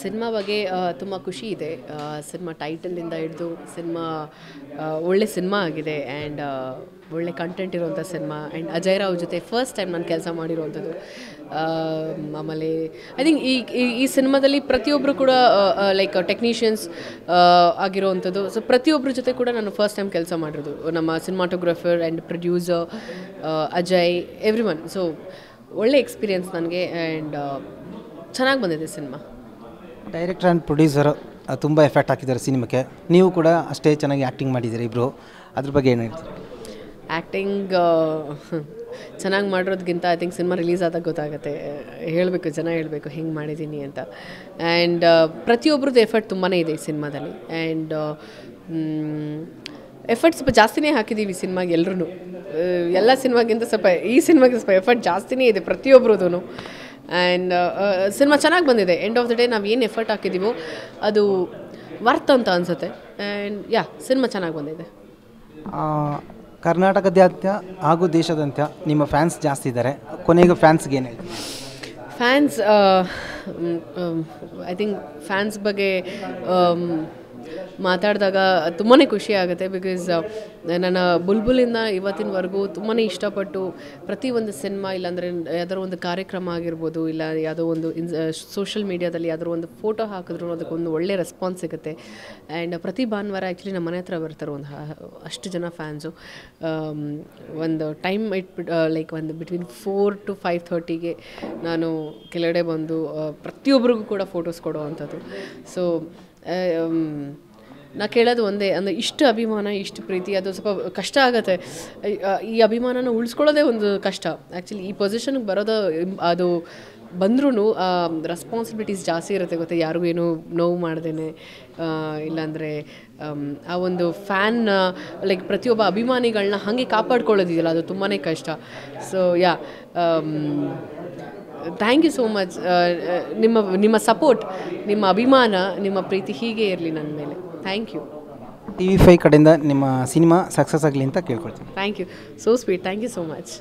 Cinema ಬಗ್ಗೆ ತುಂಬಾ ಖುಷಿ ಇದೆ. ಸಿನಿಮಾ ಟೈಟಲ್ ಇಂದ ಹಿಡಿದು ಸಿನಿಮಾ ಒಳ್ಳೆ ಸಿನಿಮಾ ಆಗಿದೆ ಅಂಡ್ ಒಳ್ಳೆ ಕಂಟೆಂಟ್ ಇರುವಂತ ಸಿನಿಮಾ ಅಂಡ್ ಅಜಯ್ ರಾವ್ ಜೊತೆ ಫಸ್ಟ್ ಟೈಮ್ ನಾನು ಕೆಲಸ ಮಾಡಿರೋಂತದ್ದು. ಆಮೇಲೆ ಐ ಥಿಂಕ್ ಈ ಸಿನಿಮಾದಲ್ಲಿ ಪ್ರತಿಯೊಬ್ಬರು ಕೂಡ ಲೈಕ್ ಟೆಕ್ನಿಷಿಯನ್ಸ್ ಆಗಿರೋಂತದ್ದು. ಸೊ ಪ್ರತಿಯೊಬ್ಬರ ಜೊತೆ ಕೂಡ ನಾನು ಫಸ್ಟ್ ಟೈಮ್ ಕೆಲಸ ಮಾಡಿರೋದು. ನಮ್ಮ cinematographer and producer Ajay everyone. So ಒಳ್ಳೆ ಎಕ್ಸ್ಪೀರಿಯನ್ಸ್ ನನಗೆ ಆ್ಯಂಡ್ ಚೆನ್ನಾಗಿ ಬಂದಿದೆ ಸಿನಿಮಾ. ಡೈರೆಕ್ಟರ್ ಆ್ಯಂಡ್ ಪ್ರೊಡ್ಯೂಸರ್ ತುಂಬ ಎಫೆಕ್ಟ್ ಹಾಕಿದ್ದಾರೆ ಸಿನಿಮಾಕ್ಕೆ. ನೀವು ಕೂಡ ಅಷ್ಟೇ ಚೆನ್ನಾಗಿ ಆ್ಯಕ್ಟಿಂಗ್ ಮಾಡಿದ್ದೀರಿ ಇಬ್ಬರು. ಅದ್ರ ಬಗ್ಗೆ ಏನು ಹೇಳ್ತೀರಿ? ಆ್ಯಕ್ಟಿಂಗ್ ಚೆನ್ನಾಗಿ ಮಾಡಿರೋದಕ್ಕಿಂತ ಐ ಥಿಂಕ್ ಸಿನಿಮಾ ರಿಲೀಸ್ ಆದಾಗ ಗೊತ್ತಾಗುತ್ತೆ. ಹೇಳಬೇಕು, ಜನ ಹೇಳಬೇಕು ಹೆಂಗೆ ಮಾಡಿದ್ದೀನಿ ಅಂತ. ಆ್ಯಂಡ್ ಪ್ರತಿಯೊಬ್ಬರದ್ದು ಎಫರ್ಟ್ ತುಂಬಾ ಇದೆ ಈ ಸಿನಿಮಾದಲ್ಲಿ. ಆ್ಯಂಡ್ ಎಫರ್ಟ್ ಸ್ವಲ್ಪ ಜಾಸ್ತಿನೇ ಹಾಕಿದ್ದೀವಿ ಸಿನಿಮಾಗೆ. ಎಲ್ಲರೂ ಎಲ್ಲ ಸಿನಿಮಾಗಿಂತ ಸ್ವಲ್ಪ ಈ ಸಿನಿಮಾಗೆ ಸ್ವಲ್ಪ ಎಫರ್ಟ್ ಜಾಸ್ತಿನೇ ಇದೆ ಪ್ರತಿಯೊಬ್ಬರದ್ದು. ಆ್ಯಂಡ್ ಸಿನಿಮಾ ಚೆನ್ನಾಗಿ ಬಂದಿದೆ. ಎಂಡ್ ಆಫ್ ದ ಡೇ ನಾವು ಏನು ಎಫರ್ಟ್ ಹಾಕಿದ್ದೀವೋ ಅದು ವರ್ತ್ ಅಂತ ಅನಿಸುತ್ತೆ. ಆ್ಯಂಡ್ ಯಾ, ಸಿನಿಮಾ ಚೆನ್ನಾಗಿ ಬಂದಿದೆ. ಕರ್ನಾಟಕದಾದ್ಯಂತ ಹಾಗೂ ದೇಶಾದ್ಯಂತ ನಿಮ್ಮ ಫ್ಯಾನ್ಸ್ ಜಾಸ್ತಿ ಇದ್ದಾರೆ. ಕೊನೆಗೆ ಫ್ಯಾನ್ಸ್ಗೆ ಏನು ಹೇಳ್ತೀವಿ? ಫ್ಯಾನ್ಸ್ ಐ ಥಿಂಕ್ ಫ್ಯಾನ್ಸ್ ಬಗ್ಗೆ ಮಾತಾಡಿದಾಗ ತುಂಬಾ ಖುಷಿ ಆಗುತ್ತೆ. ಬಿಕಾಸ್ ನನ್ನ ಬುಲ್ಬುಲಿಂದ ಇವತ್ತಿನವರೆಗೂ ತುಂಬಾ ಇಷ್ಟಪಟ್ಟು ಪ್ರತಿಯೊಂದು ಸಿನಿಮಾ ಇಲ್ಲಾಂದರೆ ಯಾವುದಾದ್ರು ಒಂದು ಕಾರ್ಯಕ್ರಮ ಆಗಿರ್ಬೋದು, ಇಲ್ಲ ಯಾವುದೋ ಒಂದು ಸೋಷಿಯಲ್ ಮೀಡಿಯಾದಲ್ಲಿ ಯಾವುದಾದ್ರು ಒಂದು ಫೋಟೋ ಹಾಕಿದ್ರು ಅದಕ್ಕೊಂದು ಒಳ್ಳೆ ರೆಸ್ಪಾನ್ಸ್ ಸಿಗುತ್ತೆ. ಆ್ಯಂಡ್ ಪ್ರತಿ ಭಾನುವಾರ ಆ್ಯಕ್ಚುಲಿ ನಮ್ಮ ಮನೆ ಹತ್ರ ಬರ್ತಾರೆ ಒಂದು ಅಷ್ಟು ಜನ ಫ್ಯಾನ್ಸು. ಒಂದು ಟೈಮ್ ಇಟ್ಬಿಟ್ಟು ಲೈಕ್ ಒಂದು ಬಿಟ್ವೀನ್ 4 to 5:30ಗೆ ನಾನು ಕೆಲವೆಡೆ ಬಂದು ಪ್ರತಿಯೊಬ್ಬರಿಗೂ ಕೂಡ ಫೋಟೋಸ್ ಕೊಡುವಂಥದ್ದು. ಸೊ ನಾ ಕೇಳೋದು ಒಂದೇ, ಅಂದರೆ ಇಷ್ಟು ಅಭಿಮಾನ, ಇಷ್ಟು ಪ್ರೀತಿ, ಅದು ಸ್ವಲ್ಪ ಕಷ್ಟ ಆಗುತ್ತೆ. ಈ ಅಭಿಮಾನನ ಉಳಿಸ್ಕೊಳ್ಳೋದೇ ಒಂದು ಕಷ್ಟ ಆ್ಯಕ್ಚುಲಿ. ಈ ಪೊಸಿಷನ್ಗೆ ಬರೋದು ಅದು ಬಂದ್ರೂ ರೆಸ್ಪಾನ್ಸಿಬಿಲಿಟೀಸ್ ಜಾಸ್ತಿ ಇರುತ್ತೆ ಗೊತ್ತೆ. ಯಾರಿಗೂ ಏನೂ ನೋವು ಮಾಡ್ದೇನೆ, ಇಲ್ಲಾಂದರೆ ಆ ಒಂದು ಫ್ಯಾನ್ ಲೈಕ್ ಪ್ರತಿಯೊಬ್ಬ ಅಭಿಮಾನಿಗಳನ್ನ ಹಾಗೆ ಕಾಪಾಡ್ಕೊಳ್ಳೋದಿದೆಯಲ್ಲ, ಅದು ತುಂಬಾ ಕಷ್ಟ. So yeah, thank you so much. ನಿಮ್ಮ ನಿಮ್ಮ ಸಪೋರ್ಟ್, ನಿಮ್ಮ ಅಭಿಮಾನ, ನಿಮ್ಮ ಪ್ರೀತಿ ಹೀಗೆ ಇರಲಿ ನನ್ನ ಮೇಲೆ. Thank you. TV5 ಕಡೆಯಿಂದ ನಿಮ್ಮ ಸಿನಿಮಾ ಸಕ್ಸಸ್ ಆಗಲಿ ಅಂತ ಕೇಳ್ಕೊಳ್ತೀನಿ. Thank you, so sweet. Thank you so much.